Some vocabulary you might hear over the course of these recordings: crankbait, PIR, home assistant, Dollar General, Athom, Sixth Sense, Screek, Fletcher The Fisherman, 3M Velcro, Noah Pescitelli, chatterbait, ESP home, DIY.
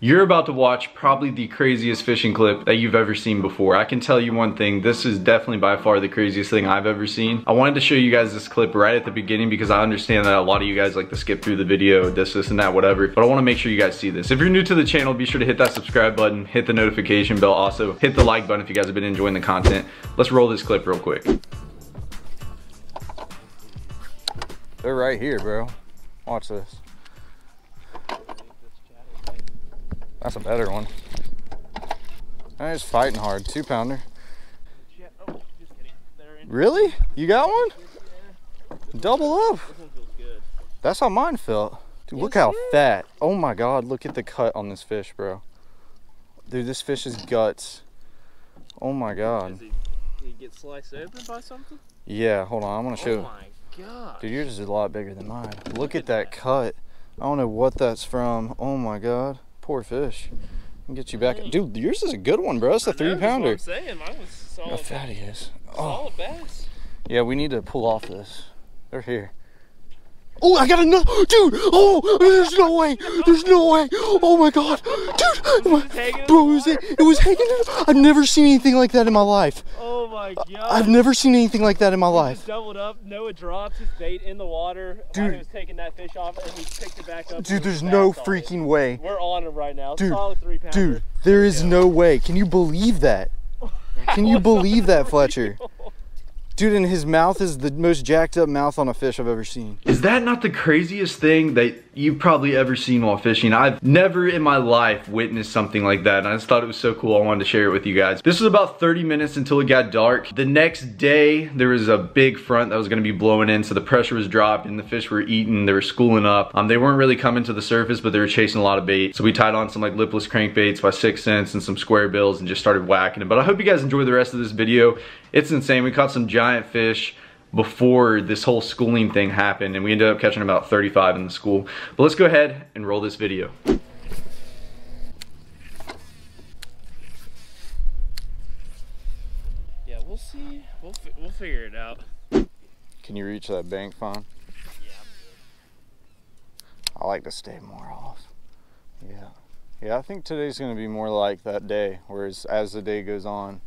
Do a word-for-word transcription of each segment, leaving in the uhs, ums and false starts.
You're about to watch probably the craziest fishing clip that you've ever seen before. I can tell you one thing, this is definitely by far the craziest thing I've ever seen. I wanted to show you guys this clip right at the beginning because I understand that a lot of you guys like to skip through the video, this, this, and that, whatever. But I want to make sure you guys see this. If you're new to the channel, be sure to hit that subscribe button, hit the notification bell, also hit the like button if you guys have been enjoying the content. Let's roll this clip real quick. They're right here, bro. Watch this. That's a better one. That is fighting hard. Two pounder. Really? You got one? Double up. That's how mine felt. Dude, look how fat. Oh my God, look at the cut on this fish, bro. Dude, this fish is guts. Oh my God. Did he get sliced open by something? Yeah, hold on. I'm going to show you. Oh my God. Dude, yours is a lot bigger than mine. Look at that cut. I don't know what that's from. Oh my God. Poor fish. I'll get you back. Dude, yours is a good one, bro. It's a three pounder. That's what I'm saying. Mine was solid. How fat he is. Solid bass. Yeah, we need to pull off this. They're here. Oh, I got another. Dude, oh, there's no way. There's no way. Oh my God. Dude, bro, it was hanging out. I've never seen anything like that in my life. Oh my God. I've never seen anything like that in my life. Doubled up. Noah drops his bait in the water. Dude, he was taking that fish off and he picked it back up. Dude, there's no freaking way. We're on him right now. Dude, solid three pounder. Dude, there is no way. Can you believe that? Can you believe that, Fletcher? Dude, and his mouth is the most jacked up mouth on a fish I've ever seen. Is that not the craziest thing that you've probably ever seen while fishing? I've never in my life witnessed something like that, and I just thought it was so cool. I wanted to share it with you guys. This was about thirty minutes until it got dark. The next day, there was a big front that was gonna be blowing in, so the pressure was dropped, and the fish were eating, they were schooling up. Um, they weren't really coming to the surface, but they were chasing a lot of bait. So we tied on some like lipless crankbaits by Sixth Sense and some square bills and just started whacking it. But I hope you guys enjoy the rest of this video. It's insane. We caught some giant giant fish before this whole schooling thing happened, and we ended up catching about thirty-five in the school. But let's go ahead and roll this video. Yeah, we'll see. We'll, fi we'll figure it out. Can you reach that bank fine? Yeah, I like to stay more off. Yeah. Yeah, I think today's going to be more like that day, whereas as the day goes on,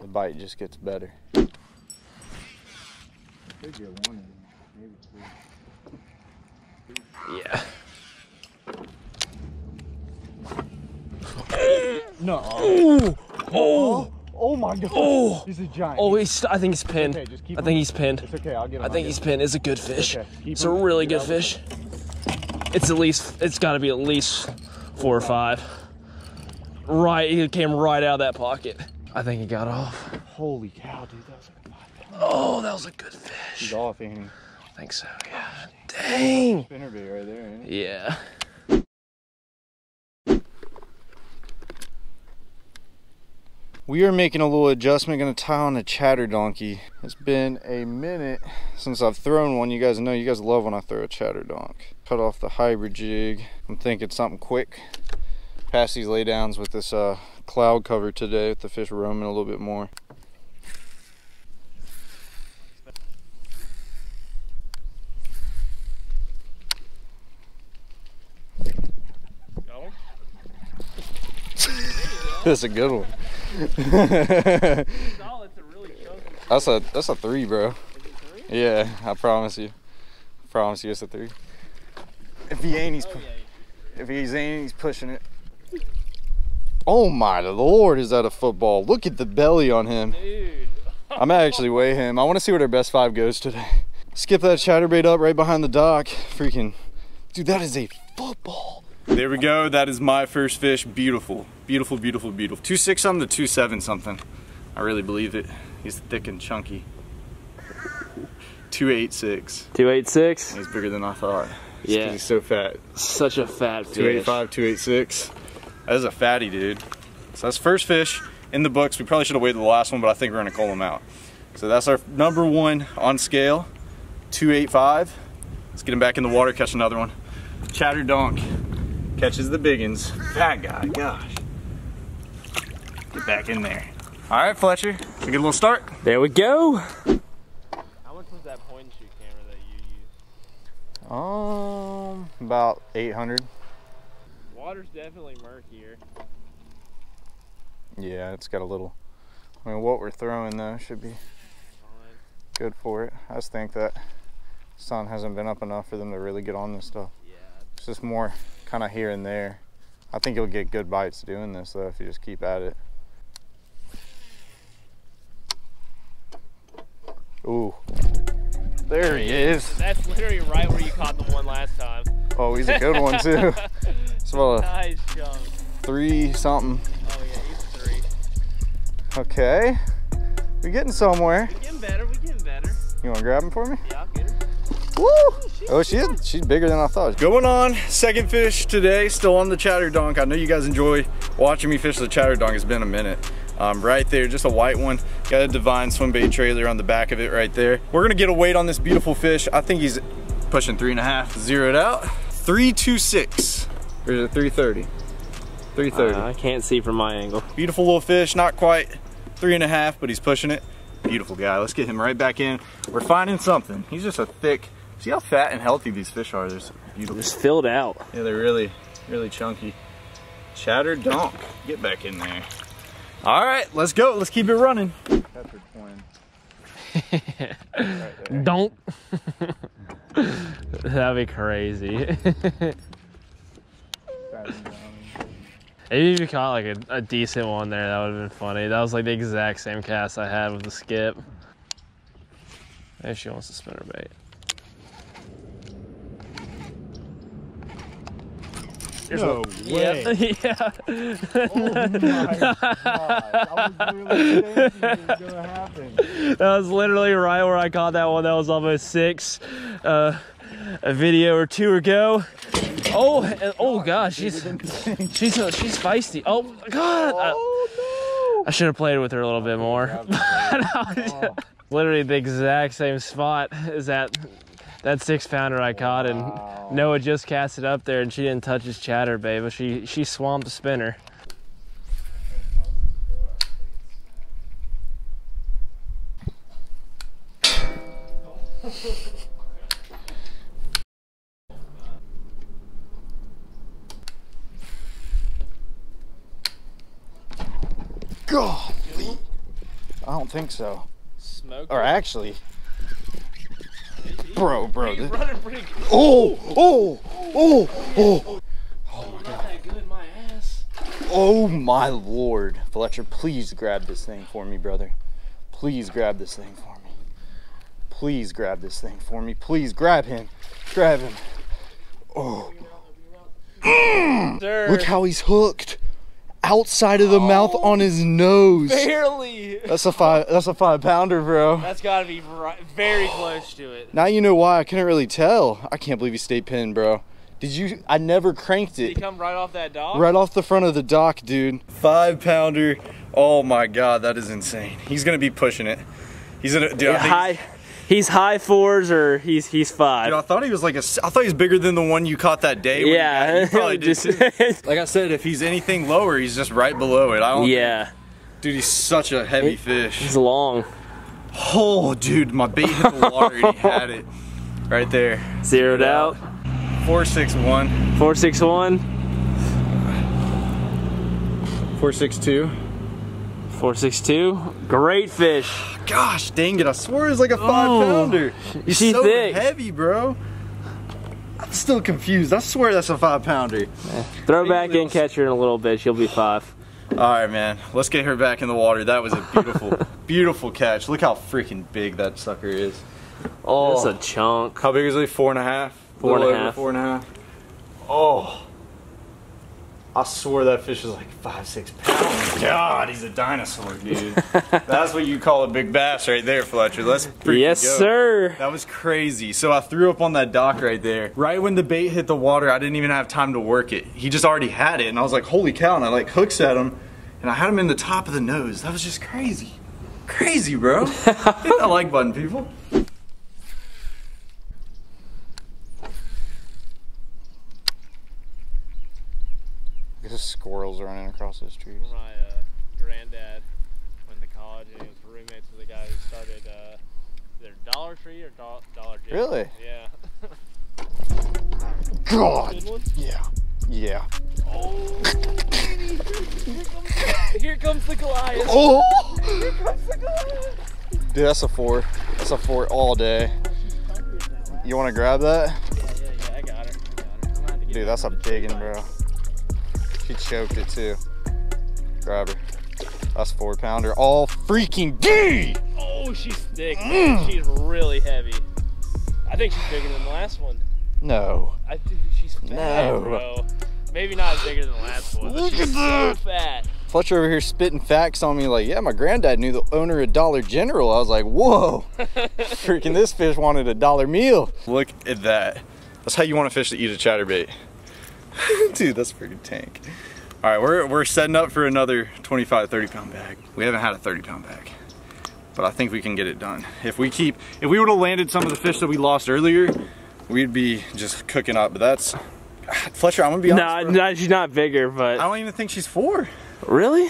the bite just gets better. Yeah. No. Oh. Oh. Oh my God. Oh. He's a giant. Oh, he's. I think he's pinned. Okay, just keep I think him. He's pinned. It's okay. I'll get him. I think he's him. Pinned. It's a good fish. Okay, it's him. A really good fish. It's at least. It's got to be at least four or five. Right. He came right out of that pocket. I think he got off. Holy cow, dude. That was. Oh, that was a good fish. He's off, ain't he? I think so, yeah. Dang! Spinner bait right there, ain't it? Yeah. We are making a little adjustment, gonna tie on a chatter donkey. It's been a minute since I've thrown one. You guys know, you guys love when I throw a chatter donk. Cut off the hybrid jig. I'm thinking something quick. Pass these laydowns with this uh, cloud cover today, with the fish roaming a little bit more. That's a good one. That's a that's a three, bro. Is it three? Yeah, I promise you. I promise you, it's a three. If he ain't, he's oh, yeah. if he's ain't, he's pushing it. Oh my Lord, is that a football? Look at the belly on him. Dude. I'm actually weighing him. I want to see what our best five goes today. Skip that chatterbait up right behind the dock. Freaking, dude, that is a football. There we go. That is my first fish. Beautiful, beautiful, beautiful, beautiful. Two six something to two seven something. I really believe it. He's thick and chunky. Two eight six. Two eight six. He's bigger than I thought. Just yeah. He's so fat. Such a fat fish. Two eight five. Two eight six. That is a fatty, dude. So that's first fish in the books. We probably should have waited the last one, but I think we're gonna call him out. So that's our number one on scale. Two eight five. Let's get him back in the water. Catch another one. Chatter donk. Catches the biggins. That guy, gosh. Get back in there. All right, Fletcher. Let's get a little start. There we go. How much was that point and shoot camera that you used? Um, about eight hundred. Water's definitely murkier. Yeah, it's got a little. I mean, what we're throwing though should be good for it. I just think that sun hasn't been up enough for them to really get on this stuff. Yeah. It's just more kind of here and there. I think you'll get good bites doing this though if you just keep at it. Ooh, there he is. That's literally right where you caught the one last time. Oh, he's a good one too. It's about a nice jump. Three something. Oh yeah, he's three. Okay, we're getting somewhere. We're getting better, we're getting better. You wanna grab him for me? Yeah, I'll get him. Woo! Oh, she's, she's bigger than I thought. Going on, second fish today, still on the chatterdunk. I know you guys enjoy watching me fish the chatterdunk. It's been a minute. Um, right there, just a white one. Got a Divine swim bait trailer on the back of it right there. We're gonna get a weight on this beautiful fish. I think he's pushing three and a half. Zeroed out. three two six. Or is it three thirty? three thirty. Uh, I can't see from my angle. Beautiful little fish, not quite three and a half, but he's pushing it. Beautiful guy. Let's get him right back in. We're finding something. He's just a thick. See how fat and healthy these fish are. They're beautiful. Just filled out. Yeah, they're really, really chunky. Chatterdunk. Get back in there. All right, let's go. Let's keep it running. Pepper twin. Right don't. That'd be crazy. Maybe if you caught like a, a decent one there, that would've been funny. That was like the exact same cast I had with the skip. Maybe she wants to spin her bait. No way. Yep. Yeah. Oh my gosh. I was really thinking it was going to happen. That was literally right where I caught that one. That was almost six. Uh, a video or two ago. Oh, and, oh gosh, she's she's she's feisty. Oh God! Oh, no. I, I should have played with her a little bit more. Oh. Literally the exact same spot as that that six pounder I caught, and wow. Noah just cast it up there, and she didn't touch his chatter, babe, but she she swamped the spinner. Golly. I don't think so. Smoke or actually. Bro, bro. This... Oh, oh, oh, oh. Oh my God. Oh my Lord. Fletcher, please grab this thing for me, brother. Please grab this thing for me. Please grab this thing for me. Please grab him. Grab him. Oh. Mm. Look how he's hooked. Outside of the oh, mouth on his nose. Barely. That's a five. That's a five pounder, bro. That's got to be right, very close to it. Now you know why I couldn't really tell. I can't believe he stayed pinned, bro. Did you? I never cranked it. Did he come right off that dock? Right off the front of the dock, dude. Five pounder. Oh my God, that is insane. He's gonna be pushing it. He's gonna. Dude, yeah, I think high. He's high fours or he's he's five. You know, I thought he was like a. I thought he was bigger than the one you caught that day. Yeah, he probably just, did. Like I said, if he's anything lower, he's just right below it. I don't. Yeah. Think, dude, he's such a heavy it, fish. He's long. Oh, dude, my bait hit the water. And he had it right there. Zeroed out. Four six one. Four six one. Four six two. four six two. Great fish. Gosh dang it, I swore it was like a five oh, pounder. He's so thick. Heavy, bro. I'm still confused. I swear that's a five pounder. Yeah. Throw hey, back in, catch her in a little bit. She'll be five. Alright man, let's get her back in the water. That was a beautiful, beautiful catch. Look how freaking big that sucker is. Oh, that's a chunk. How big is it? Four and a half? Four and a half. Four and a half. Oh. I swore that fish was like five, six pounds. God, he's a dinosaur, dude. That's what you call a big bass right there, Fletcher. Let's freaking yes, go. Sir. That was crazy. So I threw up on that dock right there. Right when the bait hit the water, I didn't even have time to work it. He just already had it, and I was like, holy cow, and I like hooks at him, and I had him in the top of the nose. That was just crazy. Crazy, bro. Hit that like button, people. Squirrels running across those trees. My uh, granddad went to college and he was roommates with a guy who started uh, their Dollar Tree or do Dollar General. Really? Yeah. God. Good one? Yeah. Yeah. Oh, baby. Here comes the Goliath. Oh! Here comes the Goliath. Dude, that's a four. That's a four all day. You want to grab that? Yeah, yeah, yeah. I got her. I got her. I'm gonna have to get Dude, that's a big one, bro. She choked it too. Grab her. That's four pounder all freaking day. Oh, she's thick. Mm. She's really heavy. I think she's bigger than the last one. No. I think she's fat, no. bro. Maybe not bigger than the last one, but Look she's at that. so fat. Fletcher over here spitting facts on me like, yeah, my granddad knew the owner of Dollar General. I was like, whoa. Freaking this fish wanted a dollar meal. Look at that. That's how you want a fish to eat a chatterbait. Dude, that's a freaking tank. All right, we're, we're setting up for another twenty-five, thirty pound bag. We haven't had a thirty pound bag, but I think we can get it done. If we keep, if we would have landed some of the fish that we lost earlier, we'd be just cooking up, but that's, Fletcher, I'm gonna be honest. No, nah, nah, she's not bigger, but. I don't even think she's four. Really?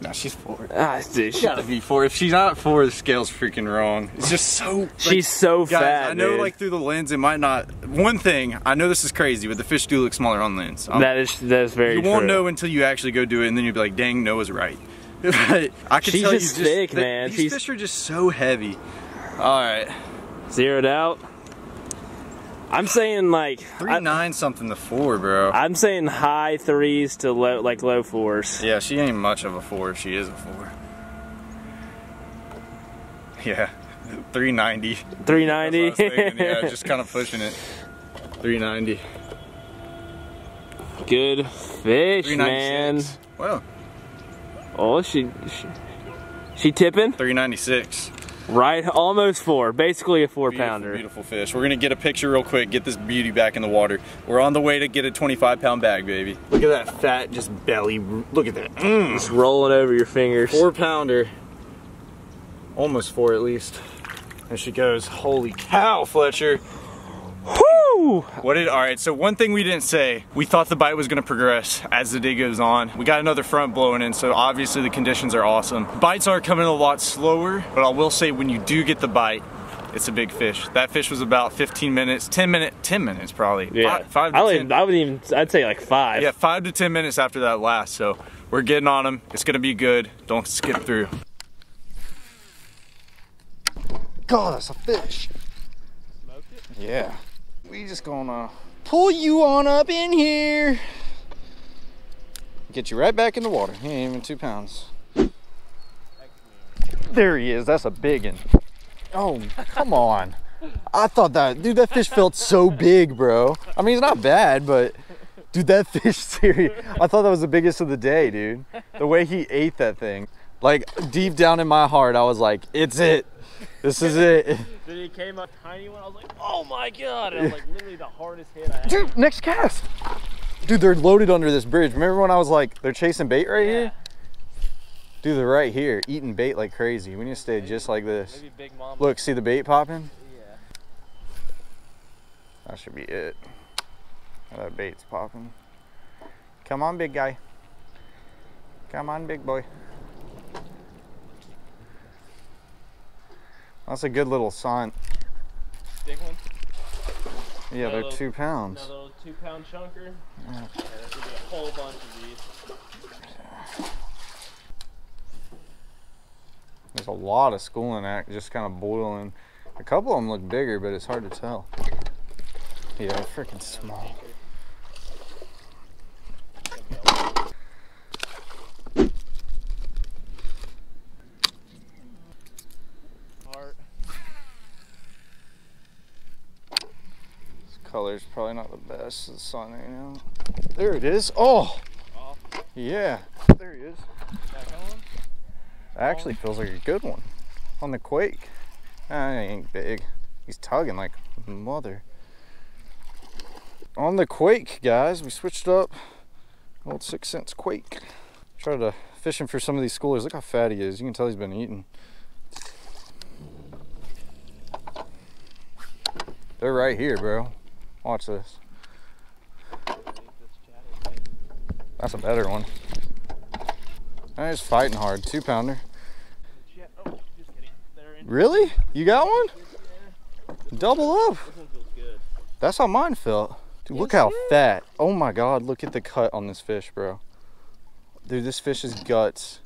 No, she's four. Ah, dude, she gotta be four. If she's not four, the scale's freaking wrong. It's just so. Like, she's so guys, fat. I know, dude. Like through the lens, it might not. One thing I know, this is crazy, but the fish do look smaller on lens. I'm, that is that is very. You true. won't know until you actually go do it, and then you'll be like, "Dang, Noah's right." I can she's tell just you, thick, just, man. These she's... fish are just so heavy. All right, zeroed out. I'm saying like three I, nine something to four, bro. I'm saying high threes to low, like low fours. Yeah, she ain't much of a four. If she is a four. Yeah, three ninety. Three ninety. Yeah, just kind of pushing it. Three ninety. Good fish, man. Wow. Oh, she she, she tipping. Three ninety six. Right, almost four, basically a four beautiful, pounder. Beautiful fish. We're gonna get a picture real quick, get this beauty back in the water. We're on the way to get a twenty-five pound bag, baby. Look at that fat, just belly, look at that. Mm. It's rolling over your fingers. Four pounder, almost four at least. There she goes, holy cow, Fletcher. Woo! What did, all right, so one thing we didn't say, we thought the bite was gonna progress as the day goes on. We got another front blowing in, so obviously the conditions are awesome. Bites are coming a lot slower, but I will say when you do get the bite, it's a big fish. That fish was about fifteen minutes, ten minutes, ten minutes probably. Yeah. Five, five to I wouldn't, ten. I wouldn't even, I'd say like five. Yeah, five to ten minutes after that last, so we're getting on them. It's gonna be good. Don't skip through. God, that's a fish. Smoked it? Yeah. We just gonna pull you on up in here. Get you right back in the water. He ain't even two pounds. There he is, that's a big one. Oh, come on. I thought that, dude, that fish felt so big, bro. I mean, it's not bad, but dude, that fish, seriously, I thought that was the biggest of the day, dude. The way he ate that thing. Like, deep down in my heart, I was like, it's it. This is it. Then he came up tiny one, I was like, oh my God. And I was like, literally the hardest hit I had. Dude, next cast. Dude, they're loaded under this bridge. Remember when I was like, they're chasing bait right yeah. here? Dude, they're right here, eating bait like crazy. We need to stay maybe, just like this. Maybe Big Mama. Look, see the bait popping? Yeah. That should be it. That bait's popping. Come on, big guy. Come on, big boy. That's a good little sign. Big one? Yeah, another they're two pounds. Another little two pound chunker. Yeah. Yeah, there's gonna be a whole bunch of these. There's a lot of schooling act just kind of boiling. A couple of them look bigger, but it's hard to tell. Yeah, they're freaking small. Color's probably not the best of the sun right now. There it is. Oh, oh. yeah. There he is. That one? Actually feels like a good one. On the quake. Ah, he ain't big. He's tugging like mother. On the quake, guys. We switched up. Old Sixth Sense quake. Tried to fish him for some of these schoolers. Look how fat he is. You can tell he's been eating. They're right here, bro. Watch this. That's a better one. That is fighting hard. Two pounder. Oh, just in. Really? You got one? Yeah. Double up. This one feels good. That's how mine felt. Dude, look how fat. Oh my God, look at the cut on this fish, bro. Dude, this fish is guts.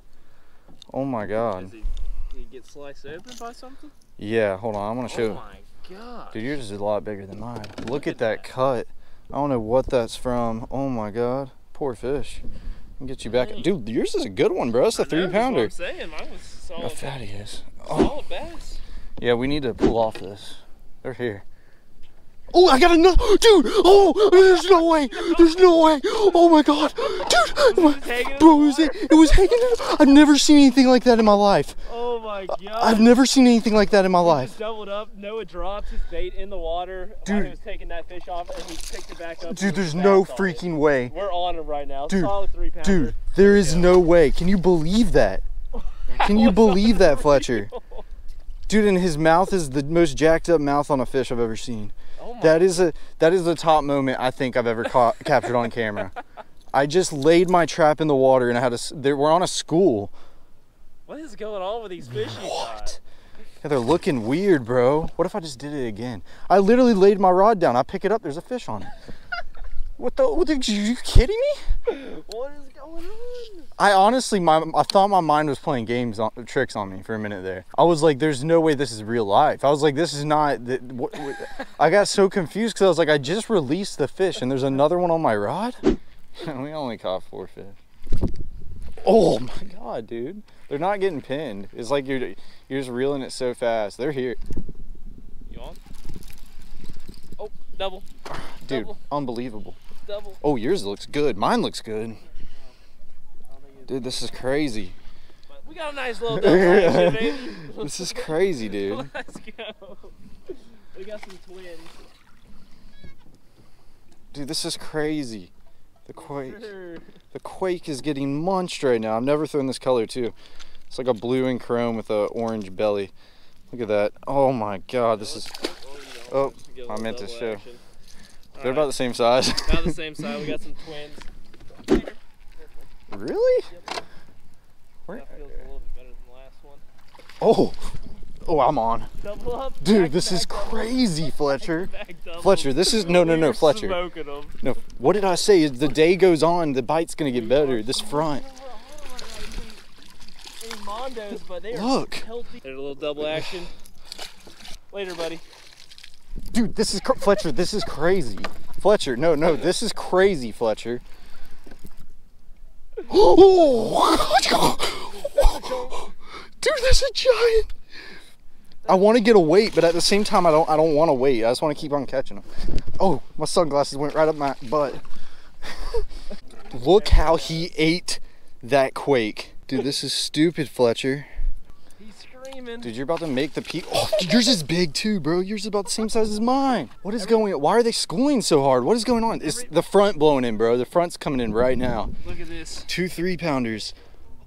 Oh my God. Did he, he get sliced open by something? Yeah, hold on, I'm gonna show you. Oh my God. Dude, yours is a lot bigger than mine. Look, look at, at that, that cut. I don't know what that's from. Oh my God, poor fish. I'll get you back. Dang. Dude, yours is a good one, bro. That's a three pounder. That's what I'm saying. Mine was solid. How fat he is. Oh. Solid bass. Yeah, we need to pull off this. They're here. Oh, I got another, dude. Oh, there's no way. There's no way. Oh my God, dude. Was it bro, was it? It was hanging. I've never seen anything like that in my life. Oh my God. I've never seen anything like that in my life. He doubled up. Noah dropped his bait in the water. Dude, he was taking that fish off, and he picked it back up. Dude, there's no freaking it. way. We're on him right now. Dude, solid three pounder. Dude, there is yeah. no way. Can you believe that? Can you believe that, Fletcher? Dude, and his mouth is the most jacked up mouth on a fish I've ever seen. Oh that is a that is the top moment I think I've ever caught, captured on camera. I just laid my trap in the water and I had a. They were on a school. What is going on with these fish? What? Yeah, they're looking weird, bro. What if I just did it again? I literally laid my rod down. I pick it up. There's a fish on it. What the? What, are you kidding me? What is going on? I honestly, my I thought my mind was playing games on, tricks on me for a minute there. I was like, "There's no way this is real life." I was like, "This is not." The, what, what? I got so confused because I was like, "I just released the fish, and there's another one on my rod." And we only caught four fish. Oh my God, dude! They're not getting pinned. It's like you're you're just reeling it so fast. They're here. You on? Oh, double. Dude, double. Unbelievable. Double. Oh, yours looks good. Mine looks good. Dude, this is crazy. We got a nice little double action, baby. This is crazy, dude. Let's go. We got some twins. Dude, this is crazy. The quake. The quake is getting munched right now. I've never thrown this color, too. It's like a blue and chrome with an orange belly. Look at that. Oh, my God. This is... Oh, I meant to show. They're about the same size. About the same size. We got some twins. Really? Yep. Where? That feels a little bit better than the last one. Oh, oh, I'm on. Double up. Dude, back, this back, is crazy, double. Fletcher. Back, back, Fletcher, this is no, no, no, Fletcher. Them. No, what did I say? As the day goes on, the bite's gonna get better. This front. Look. Healthy. There's a little double action. Later, buddy. Dude, this is, Fletcher, this is crazy. Fletcher, no, no, this is crazy, Fletcher. Oh! Dude, that's a giant. I want to get a weight, but at the same time, I don't, I don't want to wait. I just want to keep on catching them. Oh, my sunglasses went right up my butt. Look how he ate that quake. Dude, this is stupid, Fletcher. Dude, you're about to make the pe- Oh, dude, yours is big too, bro. Yours is about the same size as mine. What is Every going on? Why are they schooling so hard? What is going on? It's the front blowing in, bro. The front's coming in right now. Look at this. Two three pounders.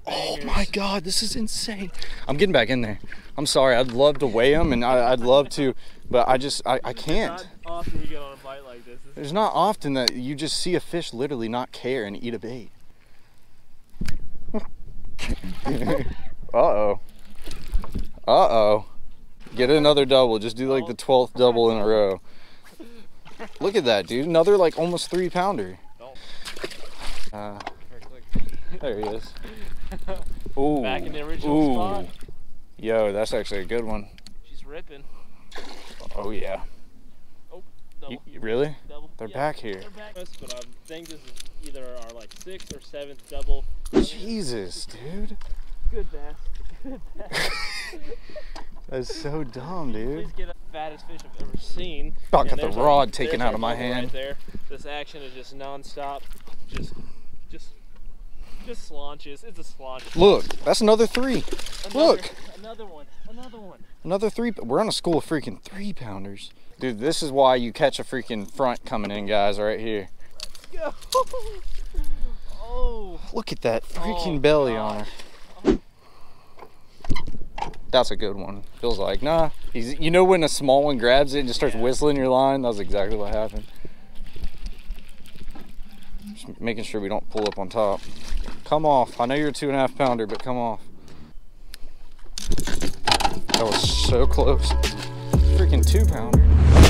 Bangers. Oh my God, this is insane. I'm getting back in there. I'm sorry. I'd love to weigh them and I, I'd love to, but I just, I, I can't. There's not often you get on a bite like this. There's not often that you just see a fish literally not care and eat a bait. Uh-oh. Uh-oh. Get another double. Just do like the twelfth double in a row. Look at that, dude. Another like almost three pounder. Uh, there he is. Ooh. Back in the original spot. Yo, that's actually a good one. She's ripping. Oh, yeah. Oh, double. You, really? Double. They're yeah, back here. They're back. But I think this is either our like sixth or seventh double. Jesus, dude. Good bass. That's so dumb, dude. Please get the fattest fish I've ever seen. I got the rod taken out of my hand. Right there. This action is just non-stop. Just, just, just slaunches. It's a slaunch. Look, that's another three. Another, Look. Another one. Another one. Another three. We're on a school of freaking three pounders. Dude, this is why you catch a freaking front coming in, guys, right here. Let's go. Oh. Look at that freaking oh, belly gosh. on her. That's a good one. Feels like, nah. He's, you know when a small one grabs it and just starts yeah. whistling your line? That was exactly what happened. Just making sure we don't pull up on top. Come off. I know you're a two and a half pounder, but come off. That was so close. Freaking two pounder.